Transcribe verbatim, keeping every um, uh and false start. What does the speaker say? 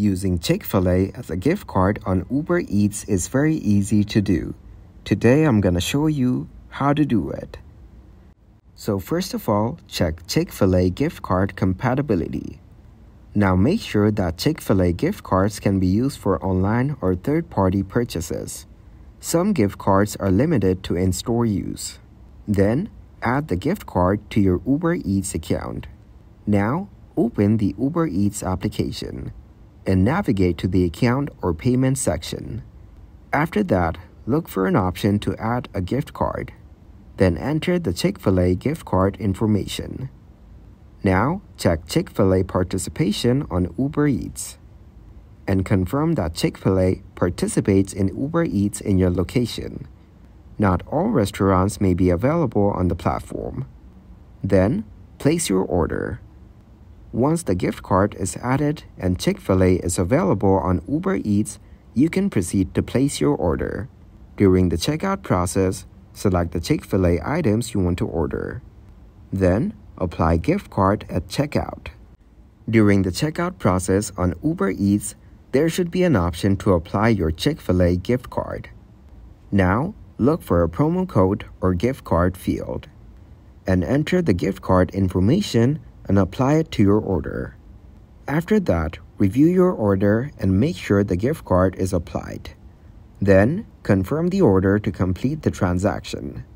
Using Chick-fil-A as a gift card on Uber Eats is very easy to do. Today I'm gonna show you how to do it. So first of all, check Chick-fil-A gift card compatibility. Now make sure that Chick-fil-A gift cards can be used for online or third-party purchases. Some gift cards are limited to in-store use. Then, add the gift card to your Uber Eats account. Now, open the Uber Eats application and navigate to the account or payment section. After that, look for an option to add a gift card. Then enter the Chick-fil-A gift card information. Now, check Chick-fil-A participation on Uber Eats and confirm that Chick-fil-A participates in Uber Eats in your location. Not all restaurants may be available on the platform. Then, place your order. Once the gift card is added and Chick-fil-A is available on Uber Eats, you can proceed to place your order. During the checkout process, select the Chick-fil-A items you want to order. Then, apply gift card at checkout. During the checkout process on Uber Eats, there should be an option to apply your Chick-fil-A gift card. Now, look for a promo code or gift card field and enter the gift card information and apply it to your order. After that, review your order and make sure the gift card is applied. Then, confirm the order to complete the transaction.